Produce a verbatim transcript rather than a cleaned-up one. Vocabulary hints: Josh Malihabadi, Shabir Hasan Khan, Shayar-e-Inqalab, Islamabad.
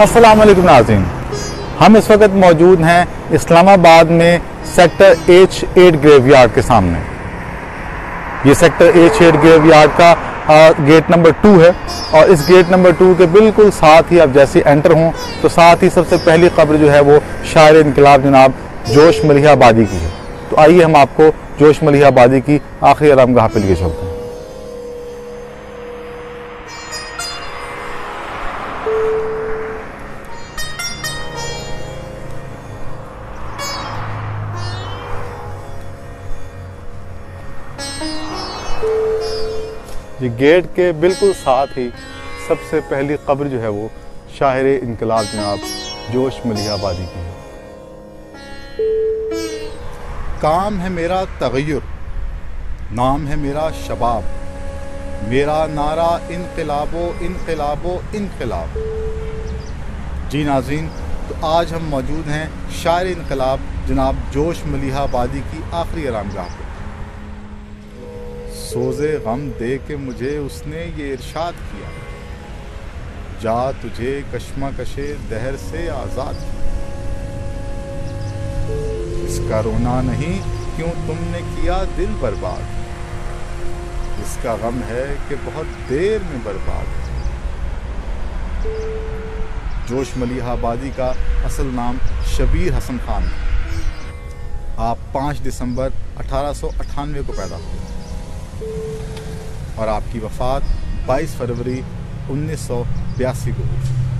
अस्सलाम वालेकुम नाज़रीन, हम इस वक्त मौजूद हैं इस्लामाबाद में सेक्टर एच आठ ग्रेवयार्ड के सामने। ये सेक्टर एच आठ ग्रेवयार्ड का आ, गेट नंबर टू है और इस गेट नंबर टू के बिल्कुल साथ ही आप जैसे एंटर हों तो साथ ही सबसे पहली कब्र जो है वो शायर-ए-इंकलाब जनाब जोश मलिहाबादी की है। तो आइए हम आपको जोश मलिहाबादी की आखिरी आरामगाह पे लिए चलते हैं। ये गेट के बिल्कुल साथ ही सबसे पहली कब्र जो है वो शायरे इंकलाब जनाब जोश मलिहाबादी की है। काम है मेरा तगय्युर, नाम है मेरा शबाब, मेरा नारा इनकलाबो इनकलाबो इनकलाब। जी नाज़रीन, तो आज हम मौजूद हैं शायरे इंकलाब जनाब जोश मलिहाबादी की आखिरी आरामगाह पे। सोज़े गम दे के मुझे उसने ये इरशाद किया, जा तुझे कश्मकशे दहर से आज़ाद किया। इसका रोना नहीं क्यों तुमने किया दिल बर्बाद, इसका गम है कि बहुत देर में बर्बाद। जोश मलिहाबादी का असल नाम शबीर हसन खान। आप पाँच दिसंबर अठारह सौ अट्ठानवे को पैदा हुए और आपकी वफ़ात बाईस फरवरी उन्नीस सौ बयासी को हुई।